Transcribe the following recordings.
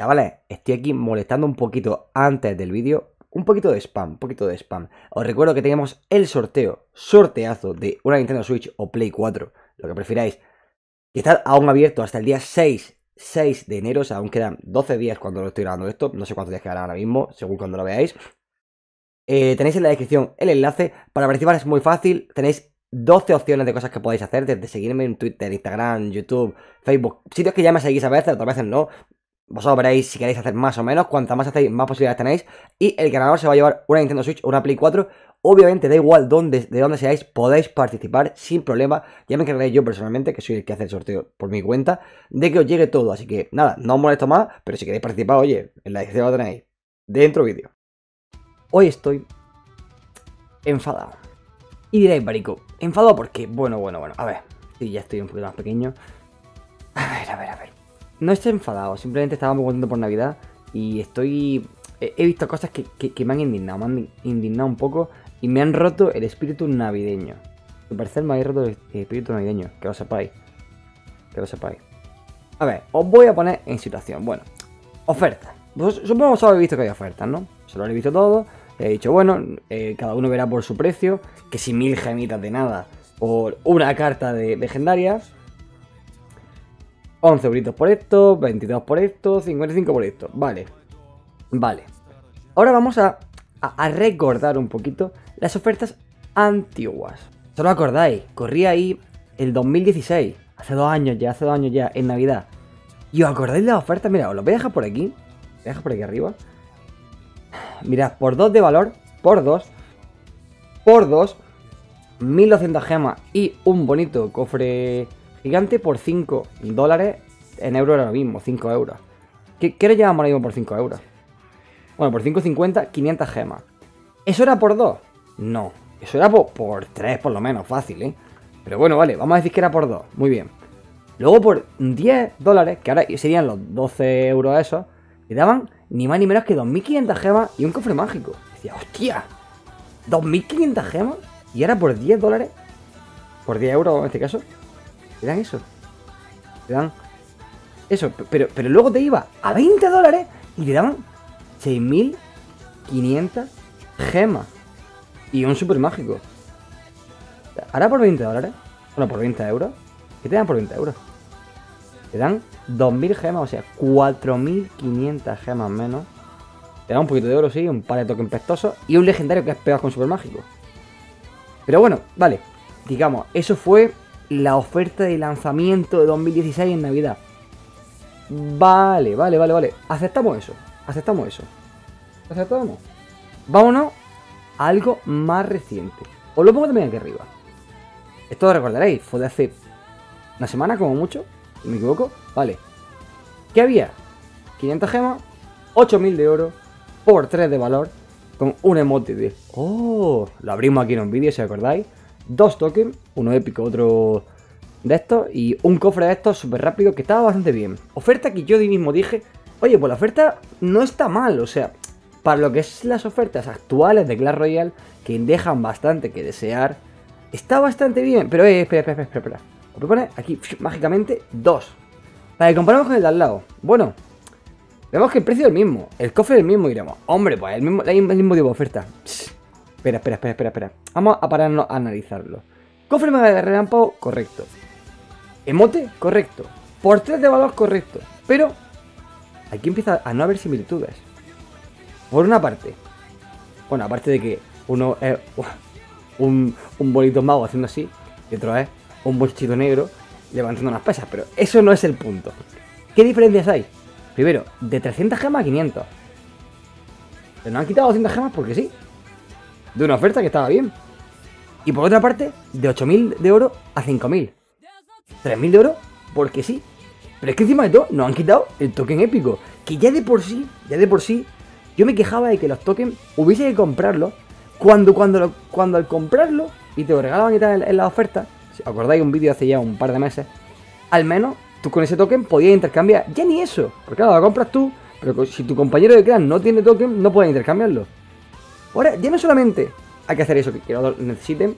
Chavales, estoy aquí molestando un poquito antes del vídeo. Un poquito de spam, un poquito de spam. Os recuerdo que tenemos el sorteo, sorteazo de una Nintendo Switch o Play 4, lo que prefiráis. Que está aún abierto hasta el día 6 de enero, o sea, aún quedan 12 días cuando lo estoy grabando esto. No sé cuántos días quedarán ahora mismo, según cuando lo veáis. Tenéis en la descripción el enlace. Para participar es muy fácil, tenéis 12 opciones de cosas que podéis hacer, desde seguirme en Twitter, Instagram, YouTube, Facebook. Sitios que ya me seguís a veces, otras veces no. Vosotros veréis si queréis hacer más o menos. Cuantas más hacéis, más posibilidades tenéis. Y el ganador se va a llevar una Nintendo Switch o una Play 4. Obviamente, da igual de dónde seáis, podéis participar sin problema. Ya me encargaré yo personalmente, que soy el que hace el sorteo por mi cuenta, de que os llegue todo. Así que nada, no os molesto más. Pero si queréis participar, oye, en la descripción lo tenéis. Dentro vídeo. Hoy estoy enfadado. Y diréis, Barico, ¿enfadado por qué? Bueno. A ver, sí, ya estoy un poquito más pequeño. A ver. No estoy enfadado, simplemente estaba muy contento por Navidad y estoy... He visto cosas que me han indignado un poco y me han roto el espíritu navideño. Al parecer me ha roto el espíritu navideño, que lo sepáis. A ver, os voy a poner en situación. Bueno, ofertas. Supongo que habéis visto que hay ofertas, ¿no? Se lo habéis visto todo. He dicho, bueno, cada uno verá por su precio. Que si 1000 gemitas de nada o una carta de legendarias... 11 euritos por esto, 22 por esto, 55 por esto. Vale. Ahora vamos a recordar un poquito las ofertas antiguas. ¿Solo acordáis? Corría ahí el 2016, hace dos años ya, en Navidad. ¿Y os acordáis de las ofertas? Mira, os lo voy a dejar por aquí. Voy a dejar por aquí arriba. Mirad, por 2 de valor, por 2, 1200 gemas y un bonito cofre... gigante por $5, en euros ahora mismo, 5 euros. ¿Qué le llevamos ahora mismo por 5 euros? Bueno, por 5,50, 500 gemas. ¿Eso era por 2? No, eso era por 3 por lo menos, fácil, ¿eh? Pero bueno, vale, vamos a decir que era por 2, muy bien. Luego por $10, que ahora serían los 12 euros esos, le daban ni más ni menos que 2.500 gemas y un cofre mágico. Decía, hostia, 2.500 gemas y ahora por $10, por 10 euros en este caso. Te dan eso. Te dan eso. Pero luego te iba a $20 y te daban 6.500 gemas. Y un super mágico. Ahora por $20. Bueno, por 20 euros. ¿Qué te dan por 20 euros? Te dan 2.000 gemas, o sea, 4.500 gemas menos. Te dan un poquito de oro, sí, un par de toques pestosos y un legendario que has pegado con super mágico. Pero bueno, vale. Digamos, eso fue... la oferta de lanzamiento de 2016 en Navidad. Vale. Aceptamos eso. Vámonos a algo más reciente. Os lo pongo también aquí arriba. Esto lo recordaréis. Fue de hace una semana como mucho. Si me equivoco. Vale. ¿Qué había? 500 gemas. 8.000 de oro. Por 3 de valor. Con un emote de... ¡Oh! Lo abrimos aquí en un vídeo, si acordáis. 2 tokens, uno épico, otro de estos, y un cofre de estos súper rápido que estaba bastante bien. Oferta que yo mismo dije, oye, pues la oferta no está mal, o sea, para lo que es las ofertas actuales de Clash Royale, que dejan bastante que desear, está bastante bien. Pero espera. Os voy a poner aquí, mágicamente, 2. Para que comparemos con el de al lado. Bueno, vemos que el precio es el mismo, el cofre es el mismo, y diremos, hombre, pues el mismo tipo de oferta. Espera. Vamos a pararnos a analizarlo. Cofre de relámpago, correcto. Emote, correcto. Por 3 de valor, correcto. Pero aquí empieza a no haber similitudes. Por una parte. Bueno, aparte de que uno es un bolito mago haciendo así. Y otro es un bolchito negro levantando unas pesas. Pero eso no es el punto. ¿Qué diferencias hay? Primero, de 300 gemas a 500. Pero nos han quitado 200 gemas porque sí. De una oferta que estaba bien. Y por otra parte, de 8.000 de oro a 5.000. 3.000 de oro, porque sí. Pero es que encima de todo, nos han quitado el token épico. Que ya de por sí, yo me quejaba de que los tokens hubiese que comprarlos. Cuando al comprarlo, y te lo regalaban y tal en la oferta, si acordáis un vídeo hace ya un par de meses, al menos tú con ese token podías intercambiar. Ya ni eso. Porque claro, lo compras tú, pero si tu compañero de clan no tiene token, no puedes intercambiarlo. Ahora, ya no solamente hay que hacer eso que los necesiten,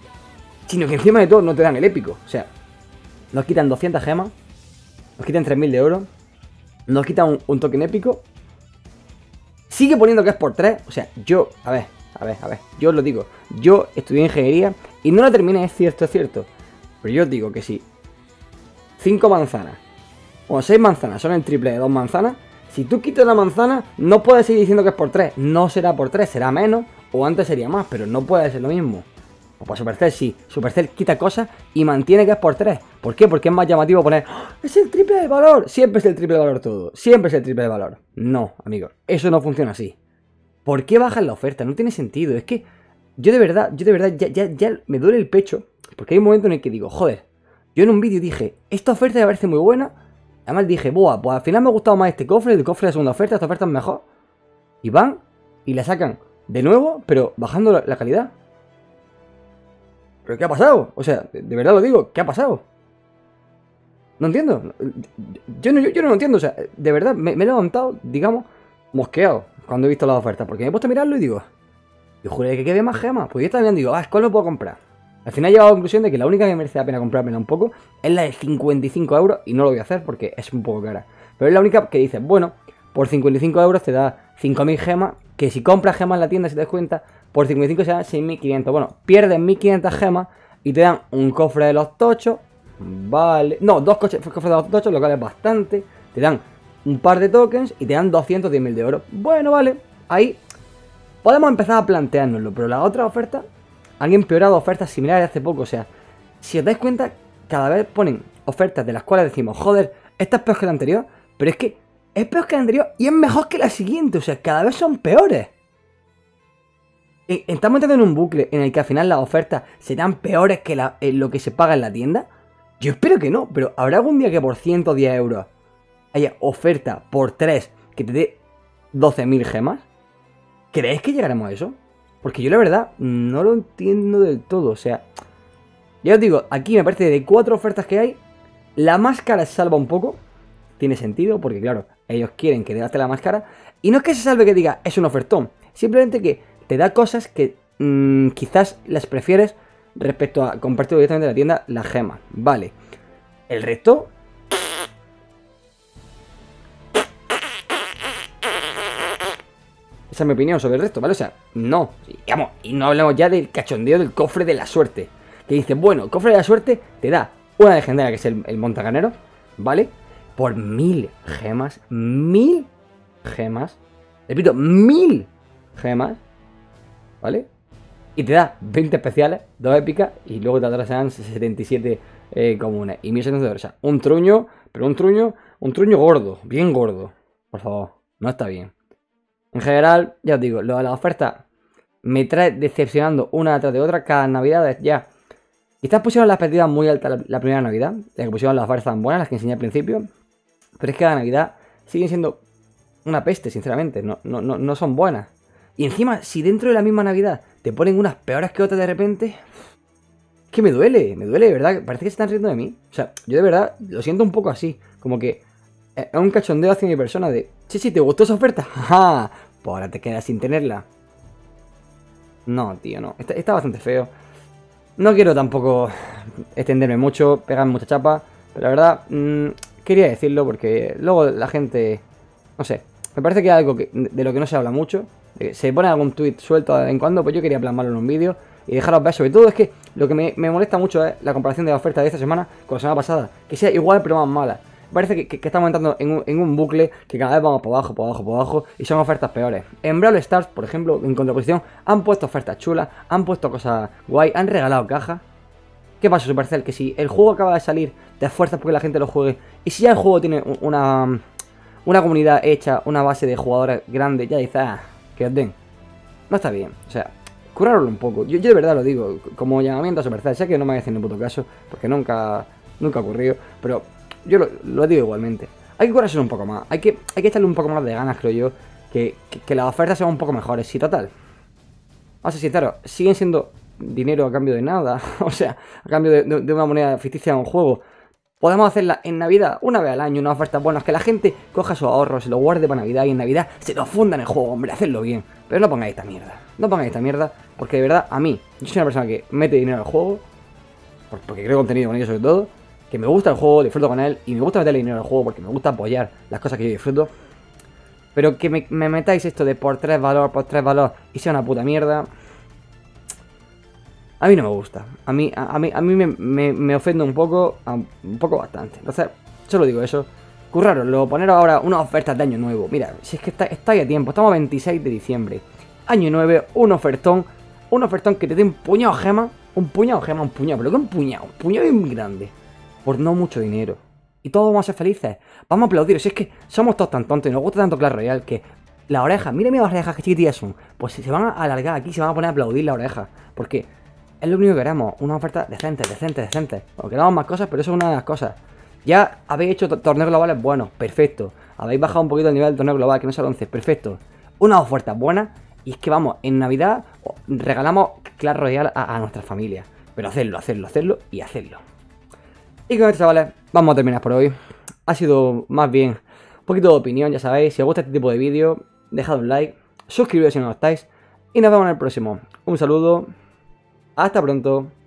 sino que encima de todo no te dan el épico. O sea, nos quitan 200 gemas, nos quitan 3.000 de oro, Nos quita un token épico. Sigue poniendo que es por 3. O sea, yo, a ver, yo os lo digo. Yo estudié ingeniería y no la terminé, es cierto. Pero yo os digo que si 5 manzanas o 6 manzanas son el triple de 2 manzanas, si tú quitas la manzana, no puedes seguir diciendo que es por 3. No será por 3, será menos o antes sería más, pero no puede ser lo mismo. O para Supercell sí, Supercell quita cosas y mantiene que es por 3. ¿Por qué? Porque es más llamativo poner ¡es el triple de valor! Siempre es el triple de valor todo, siempre es el triple de valor. No, amigos, eso no funciona así. ¿Por qué bajan la oferta? No tiene sentido. Es que yo de verdad ya me duele el pecho, porque hay un momento en el que digo, joder, yo en un vídeo dije, esta oferta me parece muy buena. Además dije, buah, pues al final me ha gustado más este cofre, el cofre de la segunda oferta, esta oferta es mejor. Y van y la sacan de nuevo, pero bajando la calidad. ¿Pero qué ha pasado? O sea, de verdad lo digo, ¿qué ha pasado? No entiendo. Yo no lo entiendo, o sea, de verdad me he levantado, digamos, mosqueado cuando he visto las ofertas, porque me he puesto a mirarlo y digo, yo juré que quede más gemas, pues yo también digo, ¿cuál lo puedo comprar? Al final he llegado a la conclusión de que la única que merece la pena comprármela un poco es la de 55 euros, y no lo voy a hacer porque es un poco cara. Pero es la única que dices, bueno, por 55 euros te da 5.000 gemas, que si compras gemas en la tienda, si te das cuenta, por 55 se dan 6.500. Bueno, pierdes 1.500 gemas y te dan un cofre de los tochos, vale. No, dos cofres de los tochos, lo cual es bastante. Te dan un par de tokens y te dan 210.000 de oro. Bueno, vale, ahí podemos empezar a planteárnoslo, pero la otra oferta... han empeorado ofertas similares hace poco, o sea, si os dais cuenta, cada vez ponen ofertas de las cuales decimos, joder, esta es peor que la anterior, pero es que es peor que la anterior y es mejor que la siguiente, o sea, cada vez son peores. Estamos entrando en un bucle en el que al final las ofertas serán peores que lo que se paga en la tienda. Yo espero que no, pero habrá algún día que por 110 euros haya oferta por 3 que te dé 12.000 gemas. ¿Creéis que llegaremos a eso? Porque yo la verdad no lo entiendo del todo, o sea, ya os digo, aquí me parece de 4 ofertas que hay, la máscara se salva un poco, tiene sentido, porque claro, ellos quieren que te gaste la máscara, y no es que se salve que diga, es un ofertón, simplemente que te da cosas que quizás las prefieres respecto a compartir directamente en la tienda las gemas, vale, el resto... esa es mi opinión sobre el resto, ¿vale? O sea, no, digamos, y no hablamos ya del cachondeo del cofre de la suerte. Que dice, bueno, el cofre de la suerte te da una legendaria, que es el montaganero, ¿vale? Por 1000 gemas, 1000 gemas, repito, 1000 gemas, ¿vale? Y te da 20 especiales, 2 épicas, y luego te atrasan 77 comunes. Y 1700 euros, o sea, un truño, pero un truño gordo, bien gordo. Por favor, no está bien. En general, ya os digo, lo de las ofertas me trae decepcionando una tras de otra cada Navidad ya. Quizás pusieron las pérdidas muy altas la primera Navidad, ya que pusieron las ofertas tan buenas, las que enseñé al principio. Pero es que cada Navidad siguen siendo una peste, sinceramente, no son buenas. Y encima, si dentro de la misma Navidad te ponen unas peores que otras de repente, es que me duele, de verdad, parece que se están riendo de mí. O sea, yo de verdad lo siento un poco así, como que... es un cachondeo hacia mi persona de... sí, ¿te gustó esa oferta? ¡Ja! Pues ahora te quedas sin tenerla. No, tío, no. Está bastante feo. No quiero tampoco extenderme mucho, pegar mucha chapa. Pero la verdad, quería decirlo porque luego la gente... no sé, me parece que es algo de lo que no se habla mucho. Se pone algún tweet suelto de vez en cuando, pues yo quería plasmarlo en un vídeo y dejaros ver. Sobre todo es que lo que me molesta mucho es la comparación de la oferta de esta semana con la semana pasada. Que sea igual pero más mala. Parece que estamos entrando en un bucle que cada vez vamos para abajo y son ofertas peores. En Brawl Stars, por ejemplo, en contraposición, han puesto ofertas chulas, han puesto cosas guay, han regalado cajas. ¿Qué pasa, Supercell? Que si el juego acaba de salir, te esfuerzas porque la gente lo juegue. Y si ya el juego tiene una comunidad hecha, una base de jugadores grande, ya dices, que os den. No está bien, o sea, curarlo un poco. Yo de verdad lo digo, como llamamiento a Supercell, sé que no me hacen ni puto caso, porque nunca ha ocurrido, pero... yo lo digo igualmente. Hay que curarse un poco más. Hay que echarle un poco más de ganas, creo yo. Que las ofertas sean un poco mejores. Sí, total. Vamos a ser sinceros. Siguen siendo dinero a cambio de nada. O sea, a cambio de una moneda ficticia de un juego. Podemos hacerla en Navidad, una vez al año, unas ofertas buenas. Que la gente coja sus ahorros, se los guarde para Navidad. Y en Navidad se los funda en el juego. Hombre, hacedlo bien. Pero no pongáis esta mierda. No pongáis esta mierda. Porque de verdad, a mí, yo soy una persona que mete dinero al juego. Porque creo contenido con ello sobre todo. que me gusta el juego, disfruto con él y me gusta meterle dinero al juego porque me gusta apoyar las cosas que yo disfruto. Pero que me metáis esto de por 3 valor y sea una puta mierda. A mí no me gusta. A mí me ofende un poco bastante. Entonces, solo digo eso. Curraroslo, poneros ahora una oferta de año nuevo. Mira, si es que estáis a tiempo. Estamos a 26 de diciembre. Año 9, un ofertón. Un ofertón que te dé un puñado gema. Un puñado gema, un puñado. Pero que un puñado. Un puñado bien grande. Por no mucho dinero. Y todos vamos a ser felices. Vamos a aplaudir. Si es que somos todos tan tontos y nos gusta tanto Clash Royale que las orejas, mira mis orejas que chiquitillas son. Pues se van a alargar aquí, se van a poner a aplaudir las orejas. Porque es lo único que queremos. Una oferta decente. Bueno, queramos más cosas, pero eso es una de las cosas. Ya habéis hecho torneos globales buenos, perfecto. Habéis bajado un poquito el nivel del torneo global, que no es el 11, perfecto. Una oferta buena. Y es que vamos, en Navidad regalamos Clash Royale a nuestra familia. Pero hacedlo. Y con esto, chavales, vamos a terminar por hoy. Ha sido más bien un poquito de opinión, ya sabéis. Si os gusta este tipo de vídeos, dejad un like, suscribiros si no lo estáis. Y nos vemos en el próximo. Un saludo, hasta pronto.